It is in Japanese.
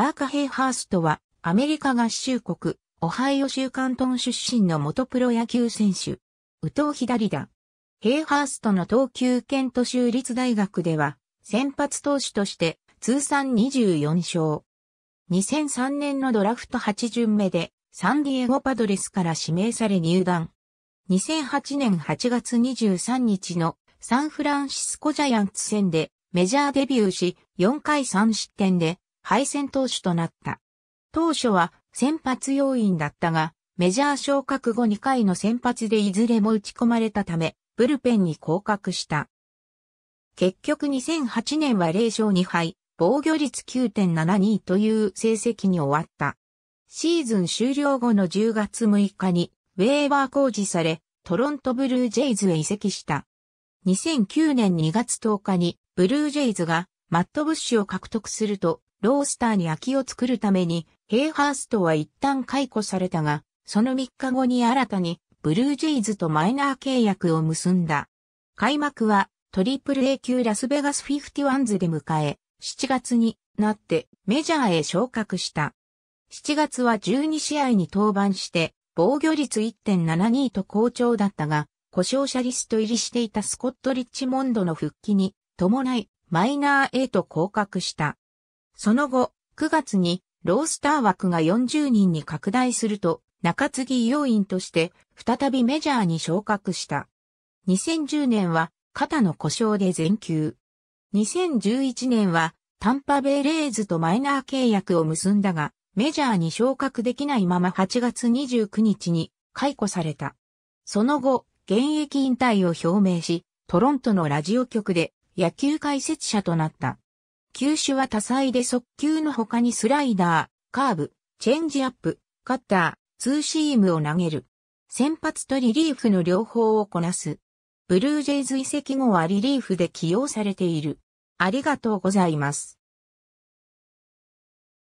ダーク・ヘイハーストは、アメリカ合衆国、オハイオ州カントン出身の元プロ野球選手。右投左打。ヘイハーストの投球ケント州立大学では、先発投手として、通算24勝。2003年のドラフト8巡目で、サンディエゴパドレスから指名され入団。2008年8月23日のサンフランシスコジャイアンツ戦でメジャーデビューし4回3失点で敗戦投手となった。当初は先発要員だったがメジャー昇格後2回の先発でいずれも打ち込まれたためブルペンに降格した。結局2008年は0勝2敗、防御率 9.72 という成績に終わった。シーズン終了後の10月6日にウェーバー公示され、トロントブルージェイズへ移籍した。2009年2月10日に、ブルージェイズがマット・ブッシュを獲得すると、ロースターに空きを作るために、ヘイハーストは一旦解雇されたが、その3日後に新たに、ブルージェイズとマイナー契約を結んだ。開幕は、AAA級ラスベガスフィフティワンズで迎え、7月になってメジャーへ昇格した。7月は12試合に登板して、防御率 1.72 と好調だったが、故障者リスト入りしていたスコット・リッチモンドの復帰に伴い、マイナー A と降格した。その後、9月にロースター枠が40人に拡大すると、中継ぎ要員として再びメジャーに昇格した。2010年は肩の故障で全休。2011年はタンパベイレイズとマイナー契約を結んだが、メジャーに昇格できないまま8月29日に解雇された。その後、現役引退を表明し、トロントのラジオ局で野球解説者となった。球種は多彩で速球の他にスライダー、カーブ、チェンジアップ、カッター、ツーシームを投げる。先発とリリーフの両方をこなす。ブルージェイズ移籍後はリリーフで起用されている。ありがとうございます。